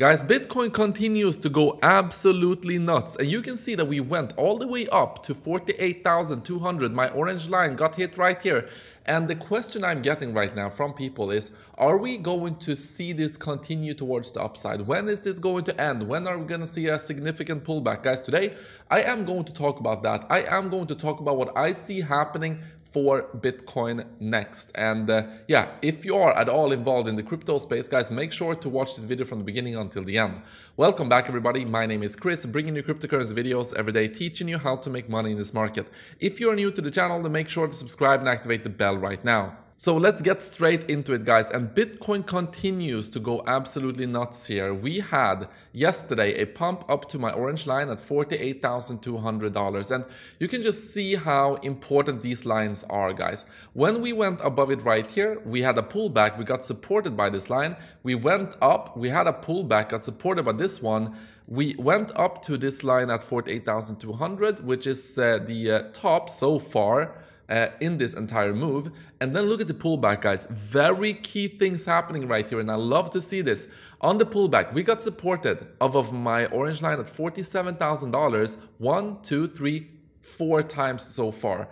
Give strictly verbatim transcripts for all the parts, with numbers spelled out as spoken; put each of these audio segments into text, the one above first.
Guys, Bitcoin continues to go absolutely nuts, and you can see that we went all the way up to forty-eight thousand two hundred. My orange line got hit right here, and the question I'm getting right now from people is, are we going to see this continue towards the upside? When is this going to end? When are we going to see a significant pullback? Guys, today I am going to talk about that. I am going to talk about what I see happening for Bitcoin next. And uh, yeah, if you are at all involved in the crypto space, guys, make sure to watch this video from the beginning until the end. Welcome back, everybody. My name is Chris, bringing you cryptocurrency videos every day, teaching you how to make money in this market. If you're new to the channel, then make sure to subscribe and activate the bell right now. So let's get straight into it, guys. And Bitcoin continues to go absolutely nuts here. We had yesterday a pump up to my orange line at forty-eight thousand two hundred dollars. And you can just see how important these lines are, guys. When we went above it right here, we had a pullback. We got supported by this line. We went up, we had a pullback, got supported by this one. We went up to this line at forty-eight thousand two hundred, which is uh, the uh, top so far. Uh, in this entire move. And then look at the pullback, guys. Very key things happening right here, and I love to see this. On the pullback, we got supported off of my orange line at forty-seven thousand dollars, one, two, three, four times so far.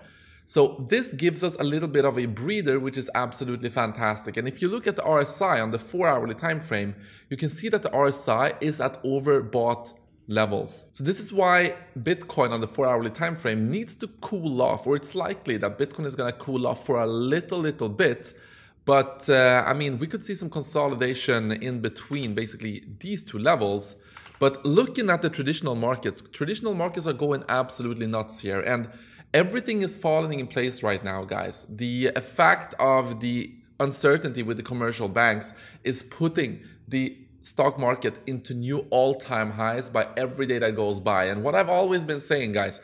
So this gives us a little bit of a breather, which is absolutely fantastic. And if you look at the R S I on the four hourly time frame, you can see that the R S I is at overbought levels. So this is why Bitcoin on the four hourly time frame needs to cool off, or it's likely that Bitcoin is going to cool off for a little little bit. But uh, I mean, we could see some consolidation in between basically these two levels. But looking at the traditional markets, traditional markets are going absolutely nuts here, and everything is falling in place right now, guys. The effect of the uncertainty with the commercial banks is putting the stock market into new all-time highs by every day that goes by. And what I've always been saying, guys,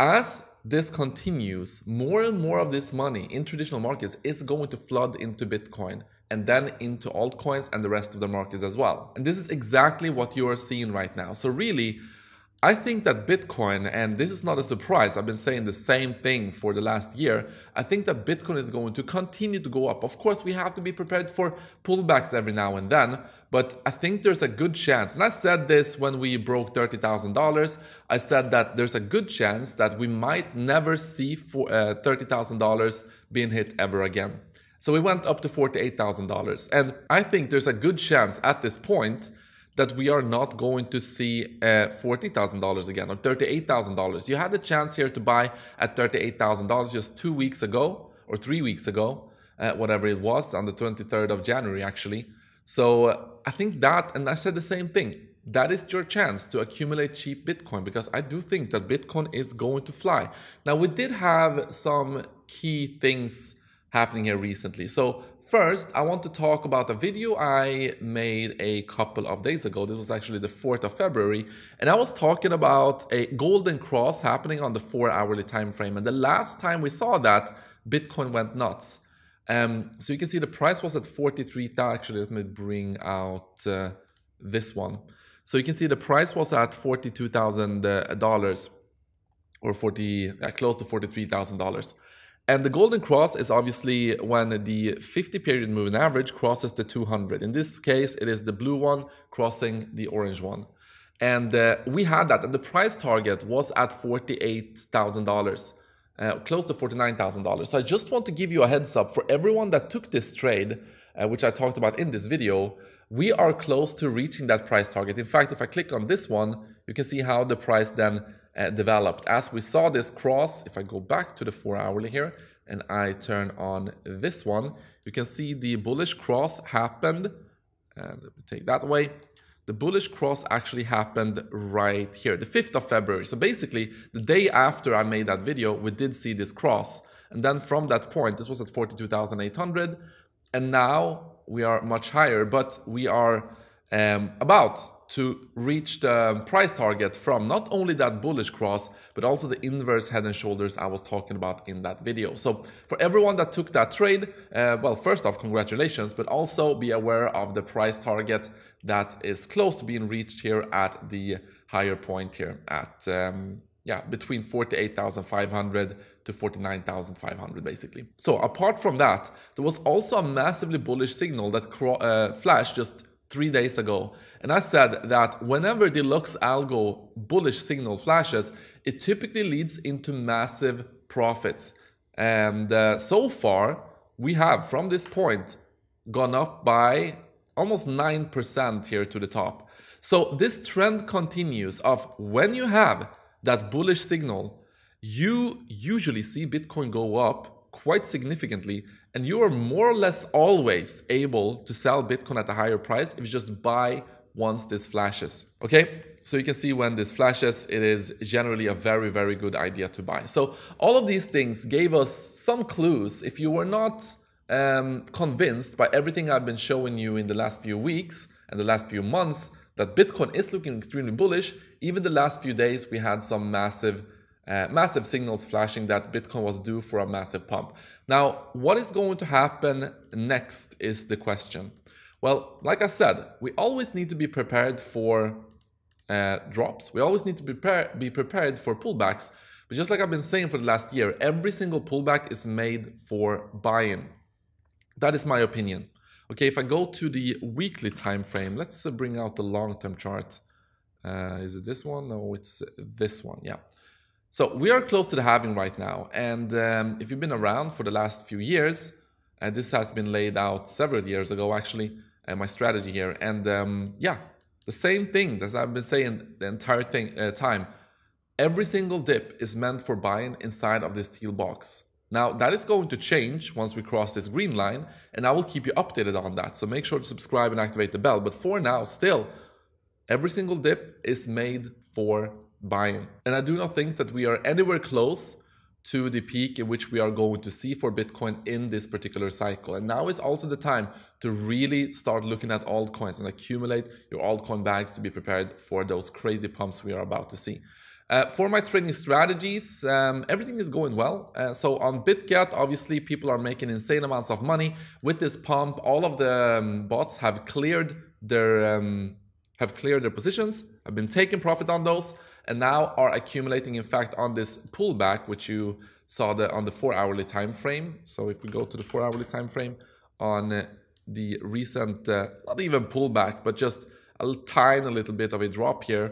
as this continues, more and more of this money in traditional markets is going to flood into Bitcoin, and then into altcoins and the rest of the markets as well. And this is exactly what you are seeing right now. So really, I think that Bitcoin, and this is not a surprise, I've been saying the same thing for the last year, I think that Bitcoin is going to continue to go up. Of course, we have to be prepared for pullbacks every now and then, but I think there's a good chance, and I said this when we broke thirty thousand dollars, I said that there's a good chance that we might never see for, uh, thirty thousand dollars being hit ever again. So we went up to forty-eight thousand dollars, and I think there's a good chance at this point that we are not going to see uh, forty thousand dollars again, or thirty-eight thousand dollars. You had a chance here to buy at thirty-eight thousand dollars just two weeks ago, or three weeks ago, uh, whatever it was, on the twenty-third of January, actually. So uh, I think that, and I said the same thing, that is your chance to accumulate cheap Bitcoin, because I do think that Bitcoin is going to fly. Now, we did have some key things happening here recently. So first, I want to talk about a video I made a couple of days ago. This was actually the fourth of February, and I was talking about a golden cross happening on the four hourly time frame. And the last time we saw that, Bitcoin went nuts. Um, so you can see the price was at forty-three thousand. Actually, let me bring out uh, this one. So you can see the price was at forty-two thousand dollars, or forty, uh, close to forty-three thousand dollars. And the golden cross is obviously when the fifty period moving average crosses the two hundred. In this case, it is the blue one crossing the orange one. And uh, we had that, and the price target was at forty-eight thousand dollars, uh, close to forty-nine thousand dollars. So I just want to give you a heads up for everyone that took this trade, uh, which I talked about in this video. We are close to reaching that price target. In fact, if I click on this one, you can see how the price then Uh, developed as we saw this cross. If I go back to the four hourly here and I turn on this one, you can see the bullish cross happened, and let me take that away. The bullish cross actually happened right here, the fifth of February. So basically the day after I made that video, we did see this cross, and then from that point, this was at forty-two thousand eight hundred, and now we are much higher, but we are um, about to reach the price target from not only that bullish cross, but also the inverse head and shoulders I was talking about in that video. So for everyone that took that trade, uh, well, first off, congratulations, but also be aware of the price target that is close to being reached here at the higher point here at, um, yeah, between forty-eight thousand five hundred to forty-nine thousand five hundred basically. So apart from that, there was also a massively bullish signal that uh, flashed just three days ago. And I said that whenever the LuxAlgo bullish signal flashes, it typically leads into massive profits. And uh, so far, we have, from this point, gone up by almost nine percent here to the top. So this trend continues of when you have that bullish signal, you usually see Bitcoin go up quite significantly, and you are more or less always able to sell Bitcoin at a higher price if you just buy once this flashes, okay? So you can see when this flashes, it is generally a very, very good idea to buy. So all of these things gave us some clues. If you were not um, convinced by everything I've been showing you in the last few weeks and the last few months that Bitcoin is looking extremely bullish, even the last few days we had some massive Uh, massive signals flashing that Bitcoin was due for a massive pump. Now, what is going to happen next is the question. Well, like I said, we always need to be prepared for uh, drops. We always need to prepare, be prepared for pullbacks. But just like I've been saying for the last year, every single pullback is made for buy-in. That is my opinion. Okay, if I go to the weekly time frame, let's uh, bring out the long-term chart. Uh, is it this one? No, it's this one, yeah. So we are close to the halving right now, and um, if you've been around for the last few years, and this has been laid out several years ago actually, and my strategy here, and um, yeah, the same thing that I've been saying the entire thing, uh, time. Every single dip is meant for buying inside of this teal box. Now that is going to change once we cross this green line, and I will keep you updated on that, so make sure to subscribe and activate the bell, but for now still, every single dip is made for buying. And I do not think that we are anywhere close to the peak in which we are going to see for Bitcoin in this particular cycle. And now is also the time to really start looking at altcoins and accumulate your altcoin bags to be prepared for those crazy pumps we are about to see. Uh, for my trading strategies, um, everything is going well. Uh, so on BitGet, obviously people are making insane amounts of money. With this pump, all of the um, bots have cleared their um, have cleared their positions, have been taking profit on those, and now are accumulating, in fact, on this pullback, which you saw the, on the four-hourly time frame. So if we go to the four-hourly time frame, on the recent, uh, not even pullback, but just a tiny little bit of a drop here,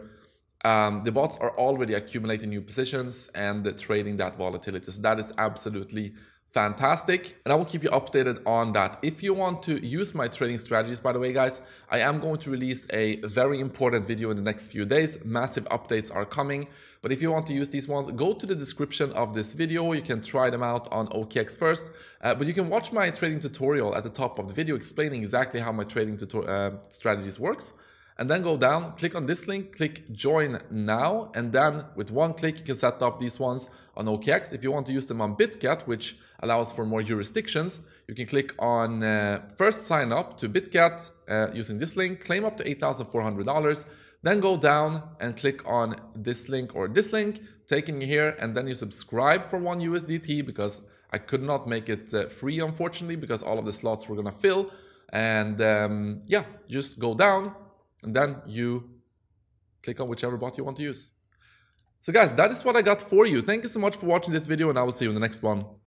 um, the bots are already accumulating new positions and trading that volatility. So that is absolutely fantastic, and I will keep you updated on that. If you want to use my trading strategies, by the way, guys, I am going to release a very important video in the next few days. Massive updates are coming, but if you want to use these ones, go to the description of this video. You can try them out on O K X first, uh, but you can watch my trading tutorial at the top of the video explaining exactly how my trading uh, strategies works. And then go down, click on this link, click join now, and then with one click you can set up these ones on O K X. If you want to use them on BitGet, which allows for more jurisdictions, you can click on uh, first sign up to BitGet uh, using this link, claim up to eight thousand four hundred dollars, then go down and click on this link or this link, taking you here, and then you subscribe for one U S D T because I could not make it uh, free, unfortunately, because all of the slots were gonna fill. And um, yeah, just go down, and then you click on whichever bot you want to use. So guys, that is what I got for you. Thank you so much for watching this video, and I will see you in the next one.